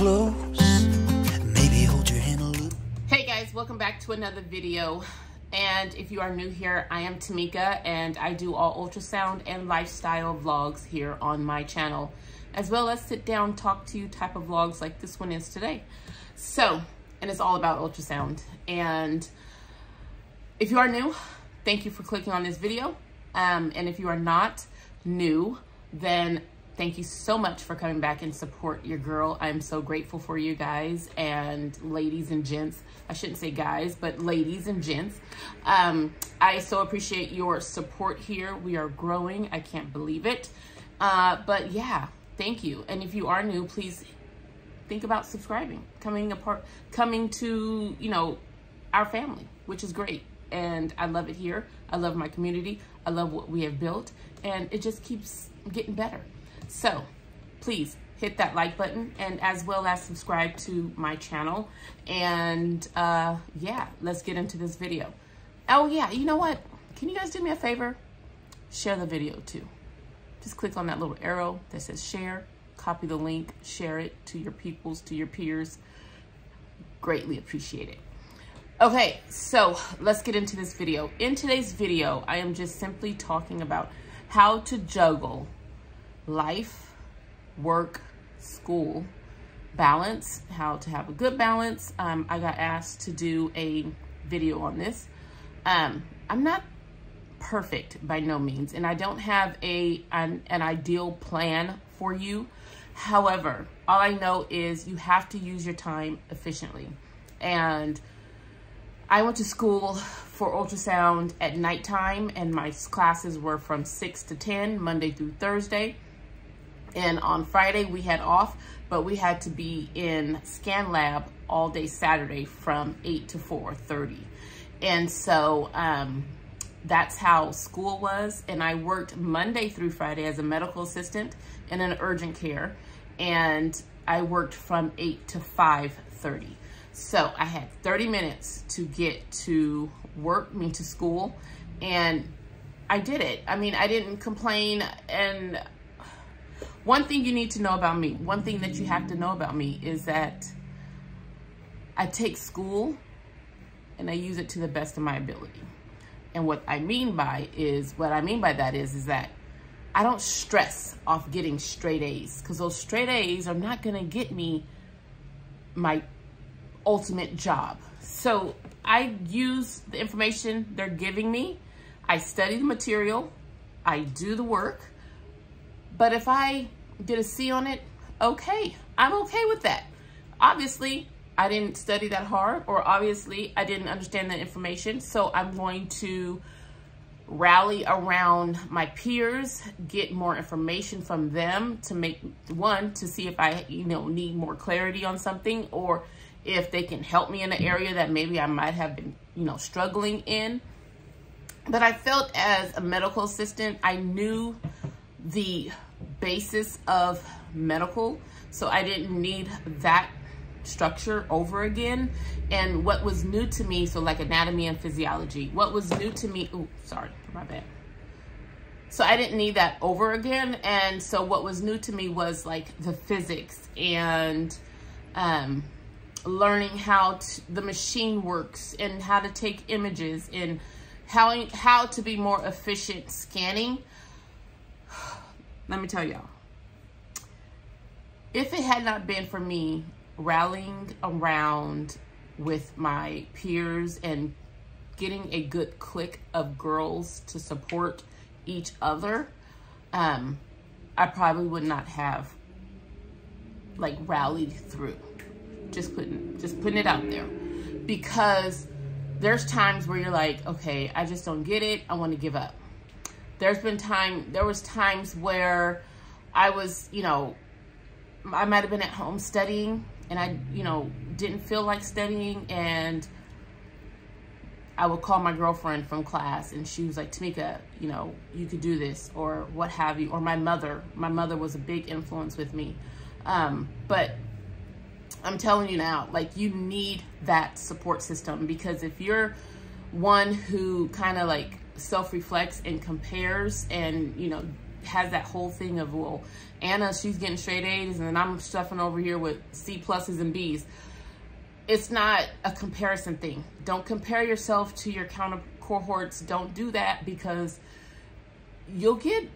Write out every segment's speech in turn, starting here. close, maybe hold your hand a little. Hey guys, welcome back to another video. And if you are new here, I am Tamika, and I do all ultrasound and lifestyle vlogs here on my channel, as well as sit down, talk to you type of vlogs like this one is today. So, and it's all about ultrasound. And if you are new, thank you for clicking on this video. And if you are not new, then thank you so much for coming back and support your girl. I'm so grateful for you guys and ladies and gents. I shouldn't say guys, but ladies and gents. I so appreciate your support here. We are growing. I can't believe it. But yeah, thank you. And if you are new, please think about subscribing, coming to, you know, our family, which is great. And I love it here. I love my community. I love what we have built, and it just keeps getting better. So please hit that like button, and as well as subscribe to my channel. And yeah, let's get into this video. Oh yeah, you know what? Can you guys do me a favor? Share the video too. Just click on that little arrow that says share, copy the link, share it to your peoples, to your peers. Greatly appreciate it. Okay, so let's get into this video. In today's video, I am just simply talking about how to juggle life, work, school, balance, how to have a good balance. I got asked to do a video on this. I'm not perfect by no means, and I don't have an ideal plan for you. However, all I know is you have to use your time efficiently. And I went to school for ultrasound at nighttime, and my classes were from 6 to 10, Monday through Thursday. And on Friday we had off, but we had to be in scan lab all day Saturday from 8 to 4:30. And so that's how school was. And I worked Monday through Friday as a medical assistant in an urgent care. And I worked from 8 to 5:30. So I had 30 minutes to get to work, me to school, and I did it. I mean, I didn't complain. And one thing you need to know about me, one thing that you have to know about me, is that I take school and I use it to the best of my ability. And what I mean by that is that I don't stress off getting straight A's, because those straight A's are not going to get me my ultimate job. So I use the information they're giving me. I study the material. I do the work. But if I get a C on it, okay, I'm okay with that. Obviously, I didn't study that hard, or obviously I didn't understand that information. So I'm going to rally around my peers, get more information from them to make one, to see if I, you know, need more clarity on something, or if they can help me in an area that maybe I might have been, you know, struggling in. But I felt as a medical assistant, I knew the basis of medical, so I didn't need that structure over again. And what was new to me, so like anatomy and physiology, what was new to me, oh, sorry, my bad. So I didn't need that over again. And so what was new to me was like the physics and, learning how the machine works and how to take images and how to be more efficient scanning. Let me tell y'all, if it had not been for me rallying around with my peers and getting a good clique of girls to support each other, I probably would not have like rallied through. Just putting it out there, because there's times where you're like, okay, I just don't get it. I want to give up. There was times where I was, you know, I might have been at home studying, and I, you know, didn't feel like studying, and I would call my girlfriend from class, and she was like, Tamika, you know, you could do this, or what have you. Or my mother was a big influence with me. But I'm telling you now, like, you need that support system, because if you're one who kind of like self-reflects and compares and, you know, has that whole thing of, well, Anna, she's getting straight A's and then I'm stuffing over here with C pluses and B's. It's not a comparison thing. Don't compare yourself to your counter cohorts. Don't do that, because you'll get,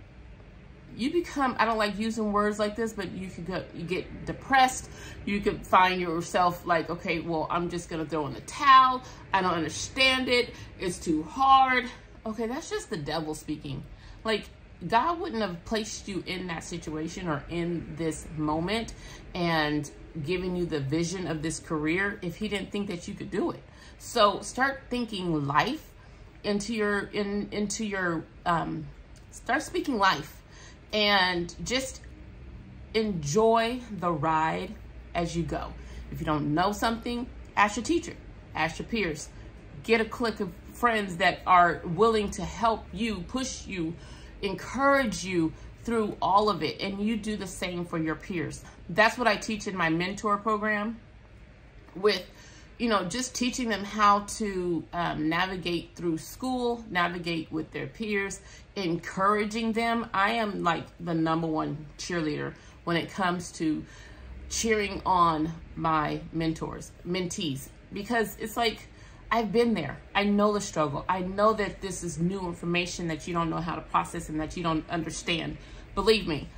you become, I don't like using words like this, but you could go, you get depressed. You could find yourself like, okay, well, I'm just going to throw in the towel. I don't understand it. It's too hard. Okay, that's just the devil speaking. Like, God wouldn't have placed you in that situation or in this moment and given you the vision of this career if he didn't think that you could do it. So start thinking life into your, start speaking life. And just enjoy the ride as you go. If you don't know something, ask your teacher, ask your peers, get a clique of friends that are willing to help you, push you, encourage you through all of it. And you do the same for your peers. That's what I teach in my mentor program with, you know, just teaching them how to navigate through school, navigate with their peers, encouraging them. I am like the #1 cheerleader when it comes to cheering on my mentees, because it's like, I've been there. I know the struggle. I know that this is new information that you don't know how to process and that you don't understand. Believe me.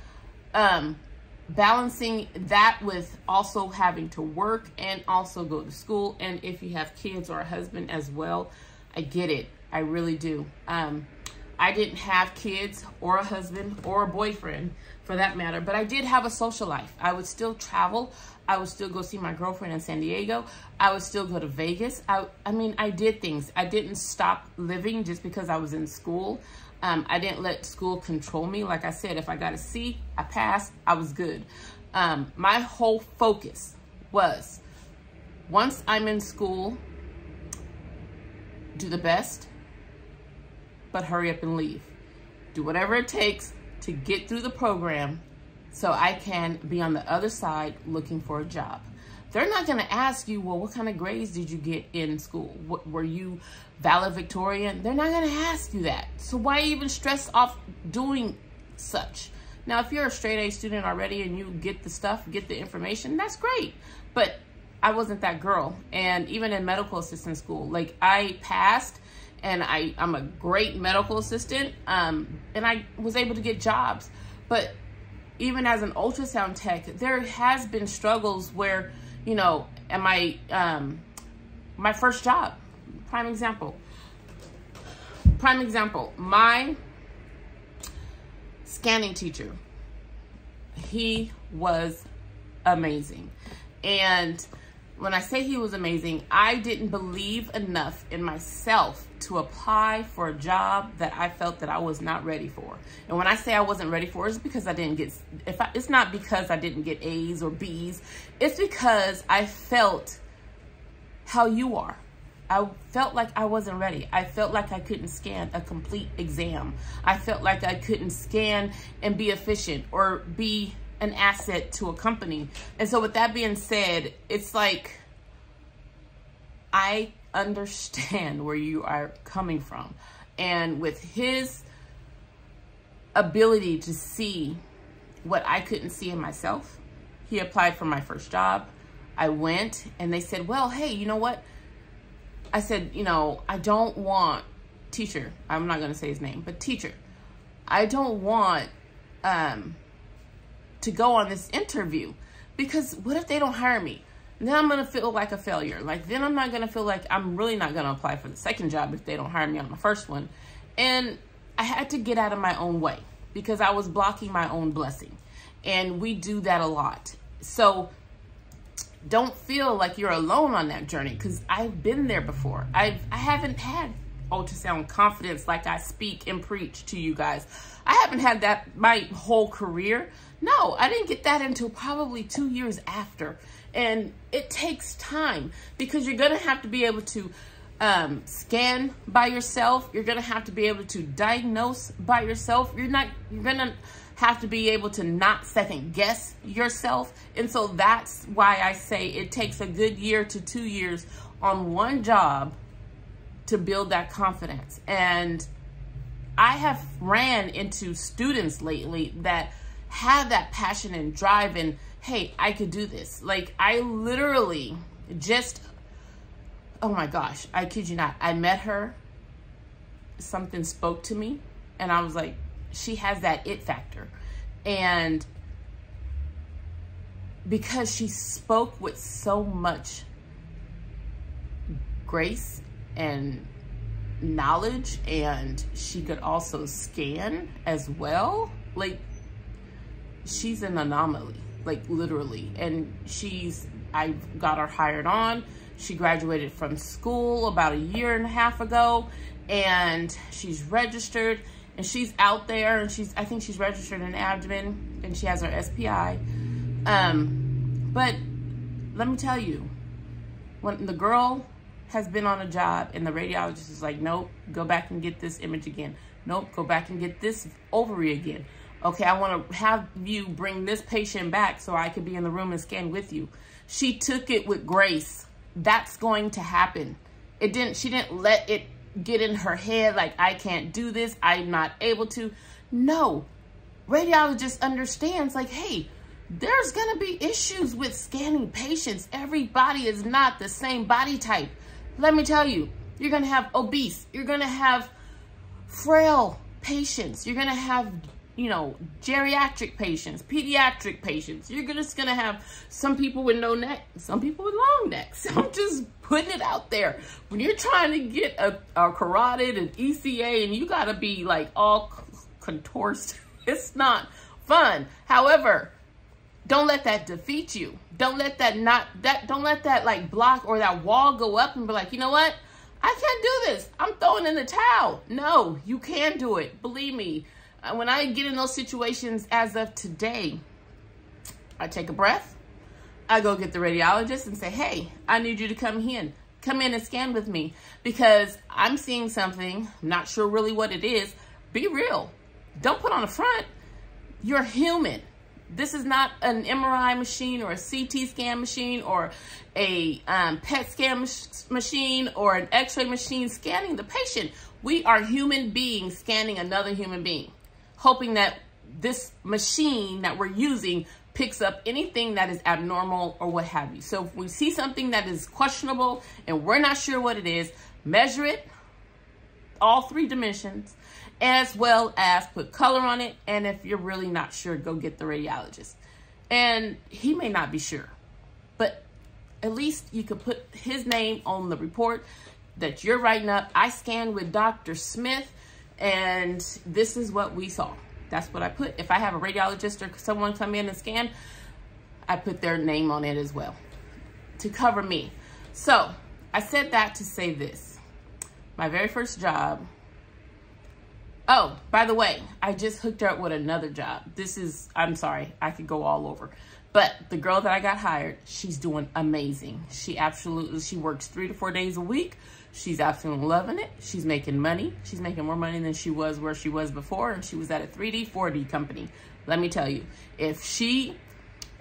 Balancing that with also having to work and also go to school, and if you have kids or a husband as well, I get it. I really do. I didn't have kids or a husband or a boyfriend for that matter, but I did have a social life. I would still travel. I would still go see my girlfriend in San Diego. I would still go to Vegas. I mean, I did things. I didn't stop living just because I was in school. I didn't let school control me. Like I said, if I got a C, I passed, I was good. My whole focus was, once I'm in school, do the best, but hurry up and leave. Do whatever it takes to get through the program so I can be on the other side looking for a job. They're not going to ask you, well, what kind of grades did you get in school? Were you valedictorian? They're not going to ask you that. So why even stress off doing such? Now, if you're a straight A student already and you get the stuff, get the information, that's great. But I wasn't that girl. And even in medical assistant school, like, I passed and I'm a great medical assistant. And I was able to get jobs. But even as an ultrasound tech, there has been struggles where, you know, and my first job, prime example, my scanning teacher, he was amazing. And when I say he was amazing, I didn't believe enough in myself to apply for a job that I felt that I was not ready for. And when I say I wasn't ready for, it's because I didn't get, it's not because I didn't get A's or B's. It's because I felt how you are. I felt like I wasn't ready. I felt like I couldn't scan a complete exam. I felt like I couldn't scan and be efficient or be an asset to a company. And so with that being said, it's like, I understand where you are coming from. And with his ability to see what I couldn't see in myself, he applied for my first job. I went and they said, well, hey, you know what? I said, you know, I don't want teacher. I'm not going to say his name, but teacher, I don't want to go on this interview, because what if they don't hire me? Then I'm going to feel like a failure. Like, then I'm not going to feel like, I'm really not going to apply for the second job if they don't hire me on the first one. And I had to get out of my own way because I was blocking my own blessing. And we do that a lot. So don't feel like you're alone on that journey, because I've been there before. I haven't had ultrasound confidence like I speak and preach to you guys. I haven't had that my whole career. No, I didn't get that until probably 2 years after. And it takes time, because you're going to have to be able to scan by yourself. You're going to have to be able to diagnose by yourself. You're going to have to be able to not second guess yourself. And so that's why I say it takes a good year to 2 years on one job to build that confidence. And I have ran into students lately that have that passion and drive and, hey, I could do this. Like, I literally just, oh my gosh, I kid you not. I met her, something spoke to me, and I was like, she has that it factor. And because she spoke with so much grace and knowledge, and she could also scan as well. Like, she's an anomaly, like literally. And I got her hired on. She graduated from school about a year and a half ago, and she's registered, and she's out there, and I think she's registered in abdomen, and she has her SPI. But let me tell you, when the girl has been on a job and the radiologist is like, nope, go back and get this image again. Nope, go back and get this ovary again. Okay, I want to have you bring this patient back so I could be in the room and scan with you. She took it with grace. That's going to happen. She didn't let it get in her head like, I can't do this, I'm not able to. No, radiologist understands like, hey, there's gonna be issues with scanning patients. Everybody is not the same body type. Let me tell you, you're gonna have obese, you're gonna have frail patients, you're gonna have, you know, geriatric patients, pediatric patients. You're just gonna have some people with no neck, some people with long necks. I'm just putting it out there. When you're trying to get a carotid and ECA and you gotta be like all contorted, it's not fun. However, don't let that defeat you. Don't let that don't let that like block or that wall go up and be like, you know what? I can't do this. I'm throwing in the towel. No, you can do it. Believe me. When I get in those situations as of today, I take a breath. I go get the radiologist and say, hey, I need you to come in and scan with me because I'm seeing something. I'm not sure really what it is. Be real. Don't put on a front. You're human. This is not an MRI machine or a CT scan machine or a PET scan machine or an x-ray machine scanning the patient. We are human beings scanning another human being, hoping that this machine that we're using picks up anything that is abnormal or what have you. So if we see something that is questionable and we're not sure what it is, measure it, all three dimensions, as well as put color on it. And if you're really not sure, go get the radiologist. And he may not be sure, but at least you could put his name on the report that you're writing up. I scanned with Dr. Smith and this is what we saw. That's what I put. If I have a radiologist or someone come in and scan, I put their name on it as well to cover me. So I said that to say this, my very first job. Oh, by the way, I just hooked her up with another job. I'm sorry, I could go all over. But the girl that I got hired, she's doing amazing. She works 3 to 4 days a week. She's absolutely loving it. She's making money. She's making more money than she was where she was before. And she was at a 3D, 4D company. Let me tell you, if you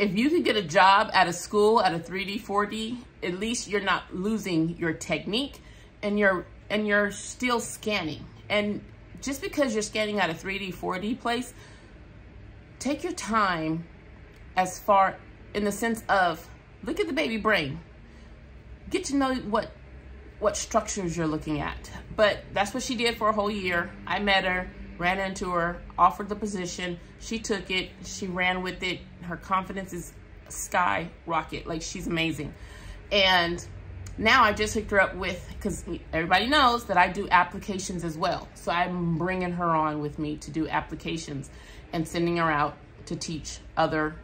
could get a job at a school at a 3D, 4D, at least you're not losing your technique and you're still scanning. And just because you're scanning at a 3D, 4D place, take your time as far in the sense of, look at the baby brain. Get to know what structures you're looking at. But that's what she did for a whole year. I met her, ran into her, offered the position. She took it, she ran with it. Her confidence is skyrocket. Like, she's amazing. And now I just hooked her up with, because everybody knows that I do applications as well. So I'm bringing her on with me to do applications and sending her out to teach other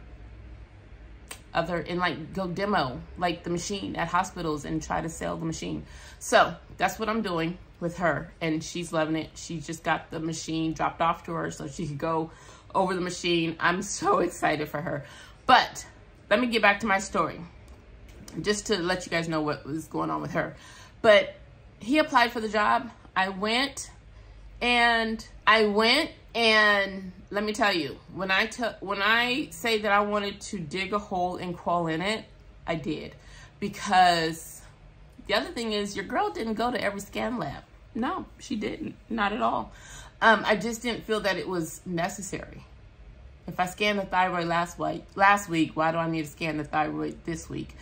and like go demo like the machine at hospitals and try to sell the machine. So that's what I'm doing with her and she's loving it. She just got the machine dropped off to her so she could go over the machine. I'm so excited for her. But let me get back to my story, just to let you guys know what was going on with her. But he applied for the job. I went and let me tell you, when I say that I wanted to dig a hole and crawl in it, I did. Because the other thing is your girl didn't go to every scan lab. No, she didn't. Not at all. I just didn't feel that it was necessary. If I scanned the thyroid last week, why do I need to scan the thyroid this week?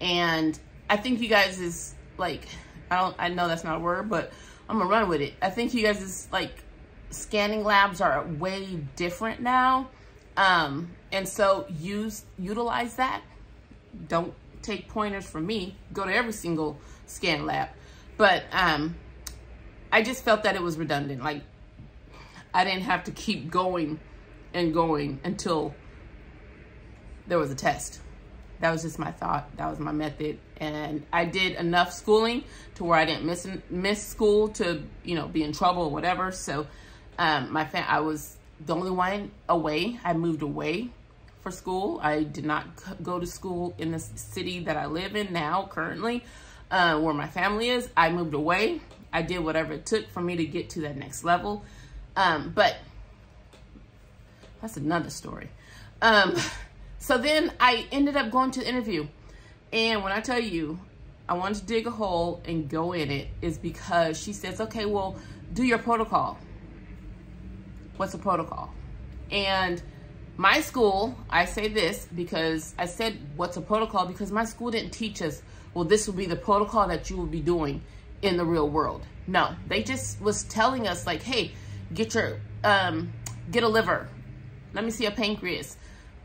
And I think you guys is like, I know that's not a word, but I'm gonna run with it. I think you guys is like, scanning labs are way different now. And so utilize that. Don't take pointers from me. Go to every single scan lab. But I just felt that it was redundant. Like, I didn't have to keep going and going until there was a test. That was just my thought. That was my method. And I did enough schooling to where I didn't miss school to, you know, be in trouble or whatever. So I was the only one away. I moved away for school. I did not go to school in the city that I live in now currently, where my family is. I moved away. I did whatever it took for me to get to that next level. But that's another story. So then I ended up going to the interview. And when I tell you, I wanted to dig a hole and go in it, is because she says, okay, well, do your protocol. What's a protocol? And my school, I say this because I said, what's a protocol? Because my school didn't teach us, well, this will be the protocol that you will be doing in the real world. No, they just was telling us like, hey, get a liver. Let me see a pancreas.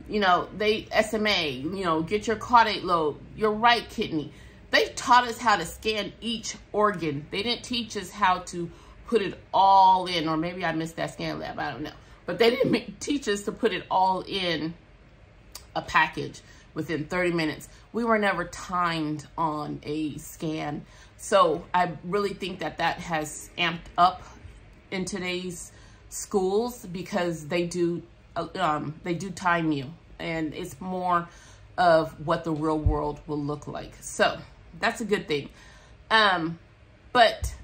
You know, they SMA, you know, get your caudate lobe, your right kidney. They taught us how to scan each organ. They didn't teach us how to put it all in, or maybe I missed that scan lab, I don't know. But they didn't teach us to put it all in a package within 30 minutes. We were never timed on a scan. So I really think that that has amped up in today's schools, because they do time you, and it's more of what the real world will look like. So that's a good thing. But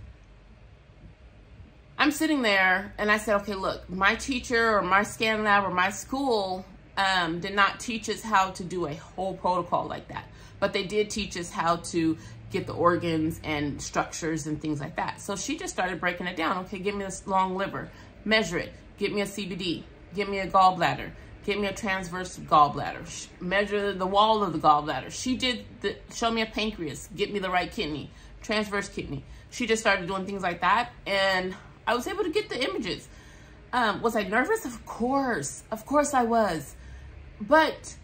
I'm sitting there and I said, okay, look, my teacher or my scan lab or my school did not teach us how to do a whole protocol like that, but they did teach us how to get the organs and structures and things like that. So she just started breaking it down. Okay, give me this long liver, measure it, get me a CBD, get me a gallbladder, get me a transverse gallbladder, measure the wall of the gallbladder. She did show me a pancreas, get me the right kidney, transverse kidney. She just started doing things like that, and I was able to get the images. Was I nervous? Of course I was. But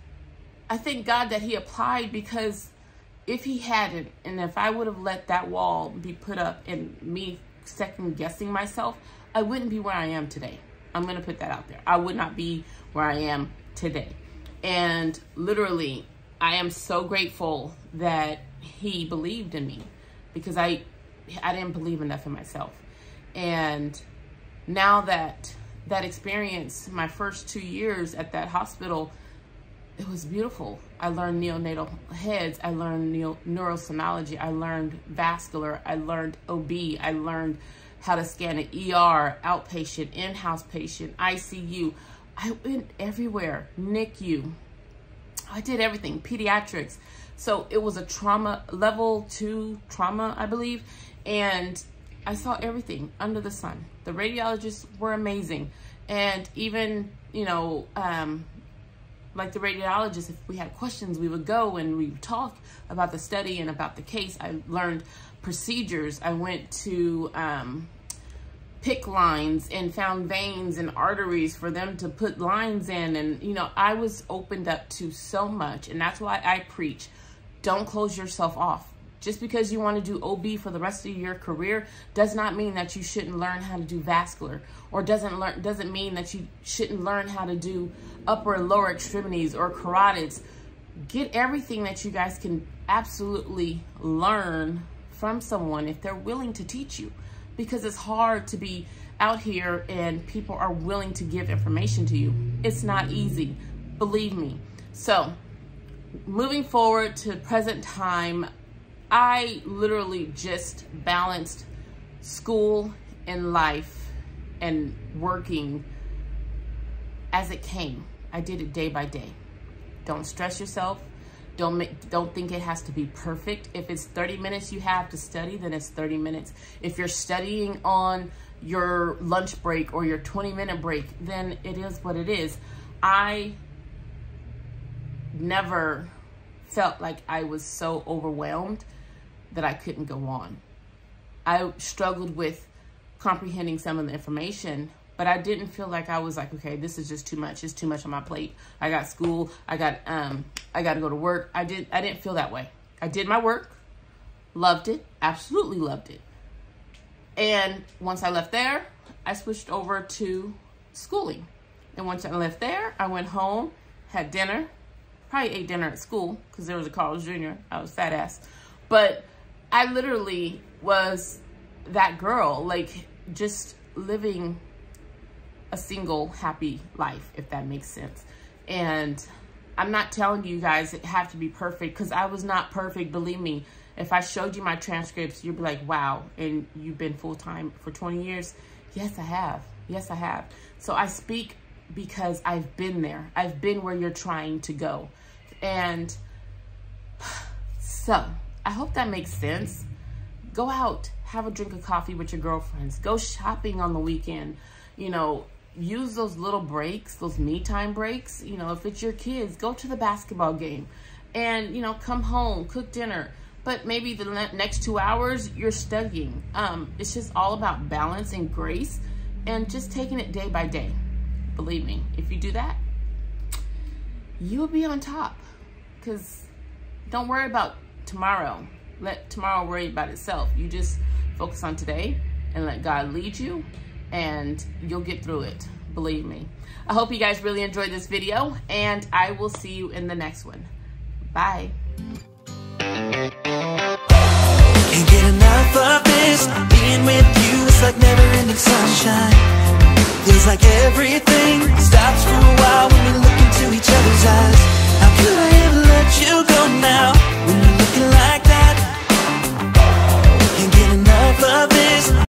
I thank God that he applied, because if he hadn't, and if I would have let that wall be put up and me second guessing myself, I wouldn't be where I am today. I'm going to put that out there. I would not be where I am today. And literally, I am so grateful that he believed in me, because I didn't believe enough in myself. And now that experience, my first 2 years at that hospital, it was beautiful. I learned neonatal heads. I learned neurosonology. I learned vascular. I learned OB. I learned how to scan an ER, outpatient, in-house patient, ICU. I went everywhere, NICU. I did everything, pediatrics. So it was a trauma, level 2 trauma, I believe. And I saw everything under the sun. The radiologists were amazing. And even, you know, like the radiologists, if we had questions, we would go and we would talk about the study and about the case. I learned procedures. I went to pick lines and found veins and arteries for them to put lines in. And, you know, I was opened up to so much. And that's why I preach, don't close yourself off. Just because you want to do OB for the rest of your career does not mean that you shouldn't learn how to do vascular, or doesn't mean that you shouldn't learn how to do upper and lower extremities or carotids. Get everything that you guys can absolutely learn from someone if they're willing to teach you, because it's hard to be out here and people are willing to give information to you. It's not easy, believe me. So moving forward to present time, I literally just balanced school and life and working as it came. I did it day by day. Don't stress yourself. Don't think it has to be perfect. If it's 30 minutes you have to study, then it's 30 minutes. If you're studying on your lunch break or your 20-minute break, then it is what it is. I never felt like I was so overwhelmed that I couldn't go on. I struggled with comprehending some of the information, but I didn't feel like I was like, okay, this is just too much. It's too much on my plate. I got school. I got to go to work. I didn't feel that way. I did my work, loved it, absolutely loved it. And once I left there, I switched over to schooling. And once I left there, I went home, had dinner, probably ate dinner at school because there was a college junior. I was fat ass. But I literally was that girl, like just living a single happy life, if that makes sense. And I'm not telling you guys it have to be perfect because I was not perfect, believe me. If I showed you my transcripts, you'd be like, wow, and you've been full-time for 20 years? Yes, I have. Yes, I have. So I speak because I've been there. I've been where you're trying to go. And so I hope that makes sense. Go out, have a drink of coffee with your girlfriends. Go shopping on the weekend. You know, use those little breaks, those me time breaks. You know, if it's your kids, go to the basketball game and, you know, come home, cook dinner. But maybe the next 2 hours, you're studying. It's just all about balance and grace and just taking it day by day. Believe me, if you do that, you'll be on top. Because don't worry about tomorrow. Let tomorrow worry about itself. You just focus on today and let God lead you and you'll get through it. Believe me. I hope you guys really enjoyed this video and I will see you in the next one. Bye. Can't get enough of this. Being with you is like never ending sunshine. Feels like everything stops for a while when we